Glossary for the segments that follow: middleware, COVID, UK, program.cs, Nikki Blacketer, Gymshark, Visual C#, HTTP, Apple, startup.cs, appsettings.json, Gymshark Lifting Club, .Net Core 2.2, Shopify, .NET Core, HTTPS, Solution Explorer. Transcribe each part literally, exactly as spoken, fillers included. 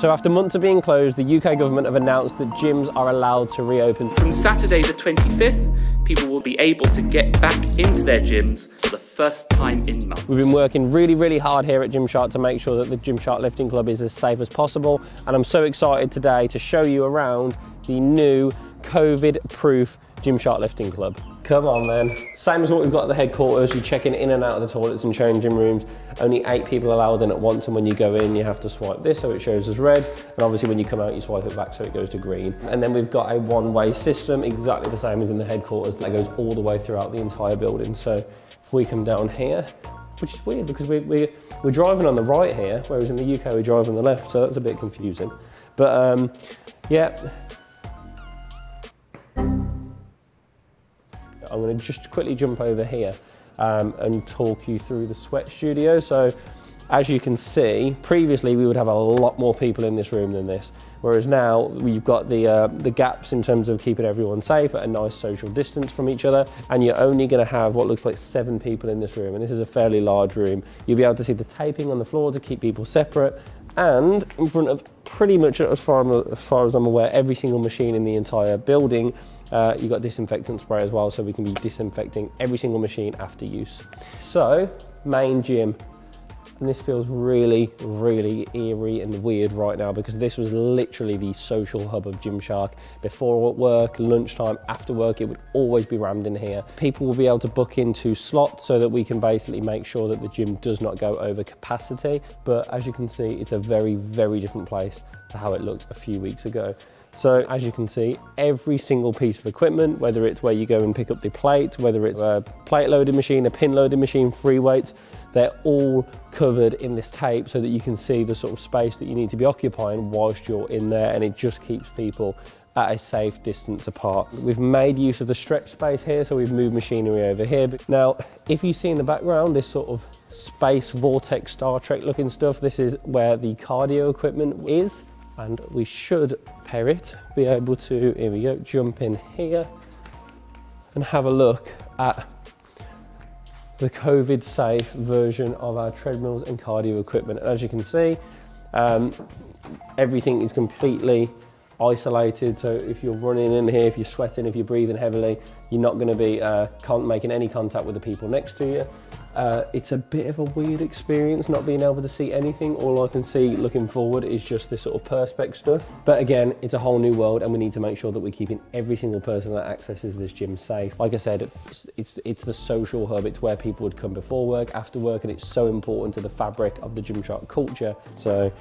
So after months of being closed, the U K government have announced that gyms are allowed to reopen. From Saturday the twenty-fifth, people will be able to get back into their gyms for the first time in months. We've been working really, really hard here at Gymshark to make sure that the Gymshark Lifting Club is as safe as possible. And I'm so excited today to show you around the new COVID-proof Gymshark Lifting Club. Come on then. Same as what we've got at the headquarters, you're checking in and out of the toilets and changing rooms. Only eight people allowed in at once, and when you go in, you have to swipe this so it shows as red, and obviously when you come out, you swipe it back so it goes to green. And then we've got a one-way system, exactly the same as in the headquarters, that goes all the way throughout the entire building. So if we come down here, which is weird because we, we, we're driving on the right here, whereas in the U K, we drive on the left, so that's a bit confusing. But um, yeah. I'm going to just quickly jump over here um, and talk you through the sweat studio. So as you can see, previously we would have a lot more people in this room than this, whereas now we've got the, uh, the gaps in terms of keeping everyone safe at a nice social distance from each other, and you're only going to have what looks like seven people in this room, and this is a fairly large room. You'll be able to see the taping on the floor to keep people separate, and in front of pretty much, as far as, far as I'm aware, every single machine in the entire building. Uh, you've got disinfectant spray as well, so we can be disinfecting every single machine after use. So, main gym. And this feels really, really eerie and weird right now because this was literally the social hub of Gymshark. Before work, lunchtime, after work, it would always be rammed in here. People will be able to book into slots so that we can basically make sure that the gym does not go over capacity. But as you can see, it's a very, very different place to how it looked a few weeks ago. So as you can see, every single piece of equipment, whether it's where you go and pick up the plate, whether it's a plate loading machine, a pin loading machine, free weights, they're all covered in this tape so that you can see the sort of space that you need to be occupying whilst you're in there, and it just keeps people at a safe distance apart. We've made use of the stretch space here, so we've moved machinery over here. Now, if you see in the background this sort of space vortex Star Trek looking stuff, this is where the cardio equipment is. And we should, per it, be able to, here we go, jump in here and have a look at the COVID-safe version of our treadmills and cardio equipment. And as you can see, um, everything is completely isolated, so if you're running in here, if you're sweating, if you're breathing heavily, you're not going to be uh, can't making any contact with the people next to you. Uh, it's a bit of a weird experience not being able to see anything. All I can see looking forward is just this sort of perspex stuff. But again, it's a whole new world, and we need to make sure that we're keeping every single person that accesses this gym safe. Like I said, it's, it's the social hub. It's where people would come before work, after work, and it's so important to the fabric of the Gymshark culture. So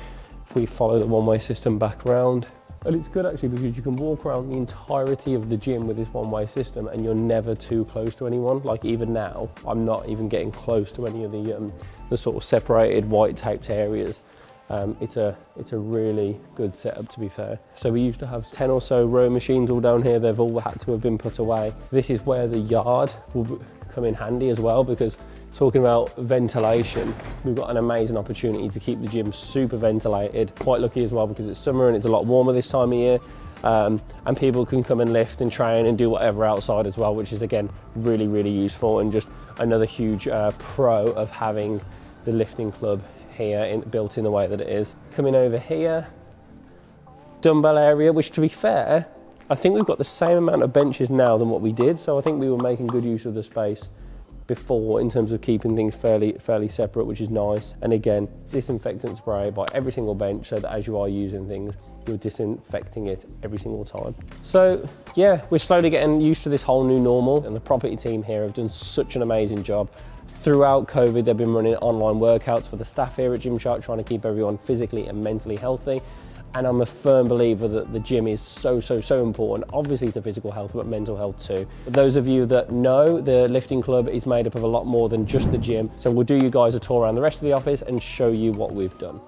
if we follow the one-way system back round, and it's good actually because you can walk around the entirety of the gym with this one-way system and you're never too close to anyone. Like even now, I'm not even getting close to any of the, um, the sort of separated white taped areas. Um, it's, a, it's a really good setup, to be fair. So we used to have ten or so row machines all down here. They've all had to have been put away. This is where the yard will come in handy as well, because talking about ventilation, we've got an amazing opportunity to keep the gym super ventilated. Quite lucky as well because it's summer and it's a lot warmer this time of year, um, and people can come and lift and train and do whatever outside as well, which is again really, really useful, and just another huge uh, pro of having the lifting club here in, built in the way that it is. Coming over here, dumbbell area, which to be fair, I think we've got the same amount of benches now than what we did, so I think we were making good use of the space before in terms of keeping things fairly fairly separate, which is nice. And again, disinfectant spray by every single bench so that as you are using things, you're disinfecting it every single time. So yeah, we're slowly getting used to this whole new normal, and the property team here have done such an amazing job. Throughout COVID, they've been running online workouts for the staff here at Gymshark, trying to keep everyone physically and mentally healthy. And I'm a firm believer that the gym is so, so, so important, obviously to physical health, but mental health too. For those of you that know, the lifting club is made up of a lot more than just the gym. So we'll do you guys a tour around the rest of the office and show you what we've done.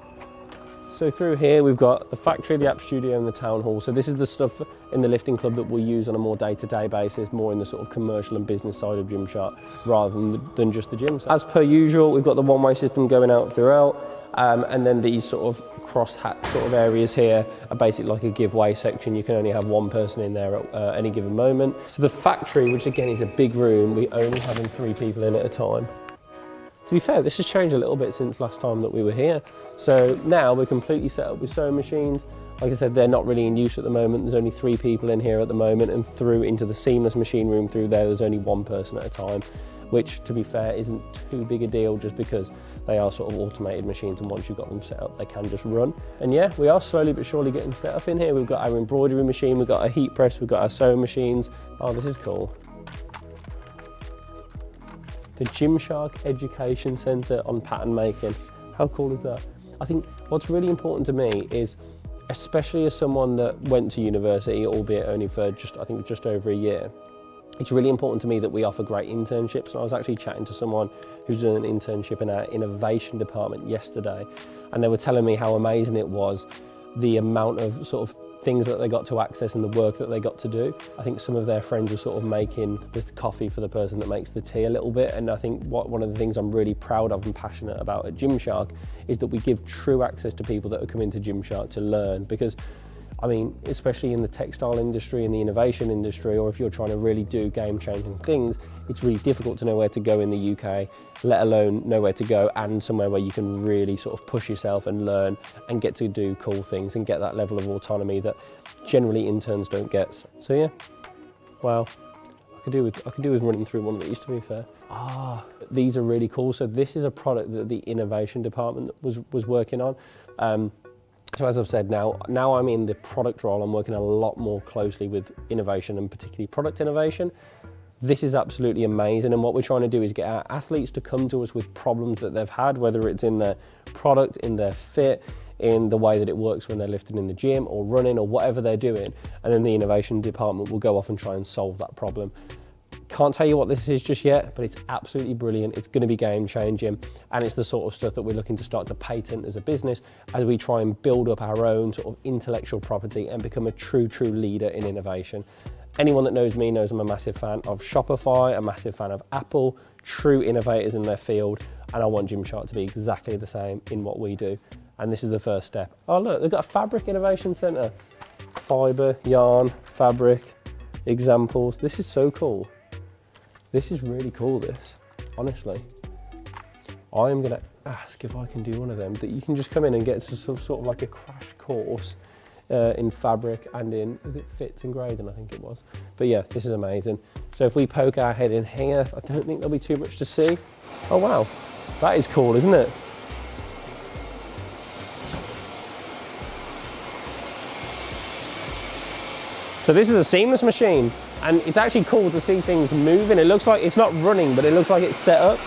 So through here, we've got the factory, the app studio, and the town hall. So this is the stuff in the lifting club that we'll use on a more day-to-day basis, more in the sort of commercial and business side of Gymshark, rather than, the, than just the gym. So as per usual, we've got the one-way system going out throughout, um, and then these sort of cross-hatch sort of areas here are basically like a giveaway section. You can only have one person in there at uh, any given moment. So the factory, which again is a big room, we only having three people in at a time. To be fair, this has changed a little bit since last time that we were here. So now we're completely set up with sewing machines. Like I said, they're not really in use at the moment. There's only three people in here at the moment, and through into the seamless machine room through there, there's only one person at a time, which to be fair isn't too big a deal just because they are sort of automated machines, and once you've got them set up, they can just run. And yeah, we are slowly but surely getting set up in here. We've got our embroidery machine, we've got our heat press, we've got our sewing machines. Oh, this is cool. The Gymshark Education Centre on pattern making. How cool is that? I think what's really important to me is, especially as someone that went to university, albeit only for just, I think just over a year, it's really important to me that we offer great internships. And I was actually chatting to someone who's done an internship in our innovation department yesterday, and they were telling me how amazing it was, the amount of sort of things that they got to access and the work that they got to do. I think some of their friends were sort of making the coffee for the person that makes the tea a little bit, and I think what one of the things I'm really proud of and passionate about at Gymshark is that we give true access to people that are coming to Gymshark to learn, because I mean, especially in the textile industry and in the innovation industry, or if you're trying to really do game-changing things, it's really difficult to know where to go in the U K, let alone know where to go and somewhere where you can really sort of push yourself and learn and get to do cool things and get that level of autonomy that generally interns don't get. So yeah, wow. I could do with, I could do with running through one of these, to be fair. Ah, these are really cool. So this is a product that the innovation department was, was working on. Um, So as I've said, now, now I'm in the product role, I'm working a lot more closely with innovation and particularly product innovation. This is absolutely amazing, and what we're trying to do is get our athletes to come to us with problems that they've had, whether it's in their product, in their fit, in the way that it works when they're lifting in the gym or running or whatever they're doing, and then the innovation department will go off and try and solve that problem. Can't tell you what this is just yet, but it's absolutely brilliant. It's going to be game-changing, and it's the sort of stuff that we're looking to start to patent as a business as we try and build up our own sort of intellectual property and become a true, true leader in innovation. Anyone that knows me knows I'm a massive fan of Shopify, a massive fan of Apple, true innovators in their field, and I want Gymshark to be exactly the same in what we do, and this is the first step. Oh look, they've got a fabric innovation centre. Fibre, yarn, fabric, examples. This is so cool. This is really cool, this, honestly. I am gonna ask if I can do one of them, that you can just come in and get to some sort of like a crash course uh, in fabric and in, is it fits and grading, I think it was. But yeah, this is amazing. So if we poke our head in here, I don't think there'll be too much to see. Oh wow, that is cool, isn't it? So this is a seamless machine, and it's actually cool to see things moving. It looks like it's not running, but it looks like it's set up.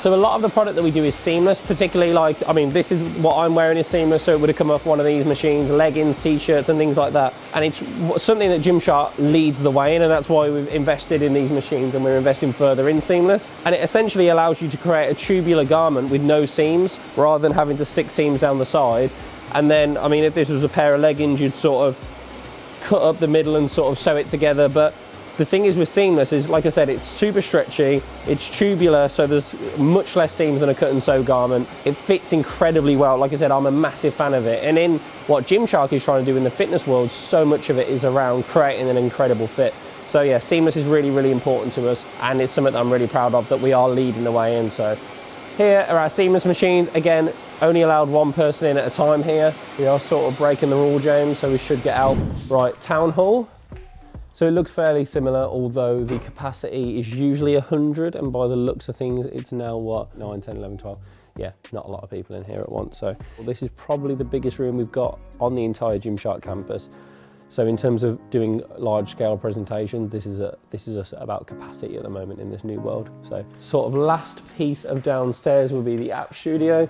So a lot of the product that we do is seamless, particularly like, I mean, this is what I'm wearing is seamless, so it would have come off one of these machines, leggings, t-shirts and things like that. And it's something that Gymshark leads the way in, and that's why we've invested in these machines, and we're investing further in seamless. And it essentially allows you to create a tubular garment with no seams, rather than having to stick seams down the side. And then, I mean, if this was a pair of leggings, you'd sort of cut up the middle and sort of sew it together. But the thing is with seamless is, like I said, it's super stretchy, it's tubular, so there's much less seams than a cut and sew garment. It fits incredibly well. Like I said, I'm a massive fan of it, and in what Gymshark is trying to do in the fitness world, so much of it is around creating an incredible fit. So yeah, seamless is really, really important to us, and it's something that I'm really proud of that we are leading the way in. So here are our seamless machines. Again, only allowed one person in at a time here. We are sort of breaking the rule, James, so we should get out. Right, town hall. So it looks fairly similar, although the capacity is usually one hundred, and by the looks of things, it's now what, nine, ten, eleven, twelve. Yeah, not a lot of people in here at once. So well, this is probably the biggest room we've got on the entire Gymshark campus. So in terms of doing large scale presentations, this is a, this is us about capacity at the moment in this new world. So sort of last piece of downstairs will be the app studio.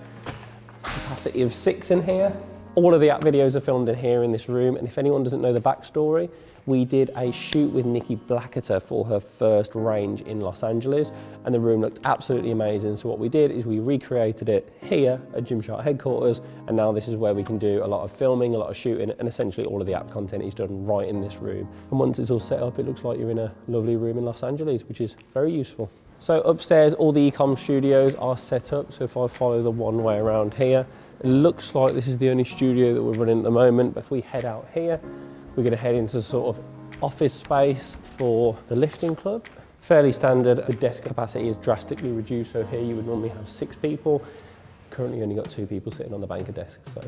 Capacity of six in here. All of the app videos are filmed in here in this room, and if anyone doesn't know the backstory, we did a shoot with Nikki Blacketer for her first range in Los Angeles, and the room looked absolutely amazing. So what we did is we recreated it here at Gymshark headquarters, and now this is where we can do a lot of filming, a lot of shooting, and essentially all of the app content is done right in this room. And once it's all set up, it looks like you're in a lovely room in Los Angeles, which is very useful. So upstairs, all the e-com studios are set up. So if I follow the one way around here, it looks like this is the only studio that we're running at the moment. But if we head out here, we're going to head into sort of office space for the lifting club. fairly standard. The desk capacity is drastically reduced, so here you would normally have six people. Currently only got two people sitting on the banker desk, so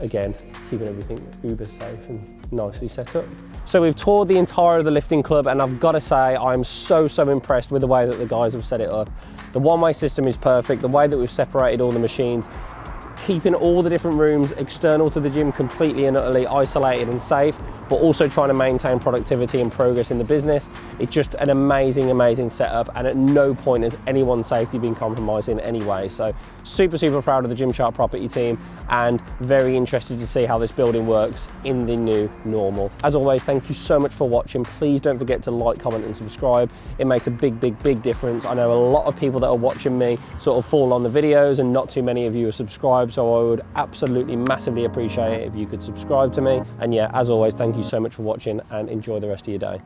again, keeping everything uber safe and nicely set up. So we've toured the entire of the lifting club, and I've got to say I'm so, so impressed with the way that the guys have set it up. The one-way system is perfect, the way that we've separated all the machines, keeping all the different rooms external to the gym completely and utterly isolated and safe, but also trying to maintain productivity and progress in the business. It's just an amazing, amazing setup, and at no point has anyone's safety been compromised in any way. So super, super proud of the Gymshark property team, and very interested to see how this building works in the new normal. As always, thank you so much for watching. Please don't forget to like, comment and subscribe. It makes a big, big, big difference. I know a lot of people that are watching me sort of fall on the videos, and not too many of you are subscribed. So I would absolutely massively appreciate it if you could subscribe to me. And yeah, as always, thank you so much for watching, and enjoy the rest of your day.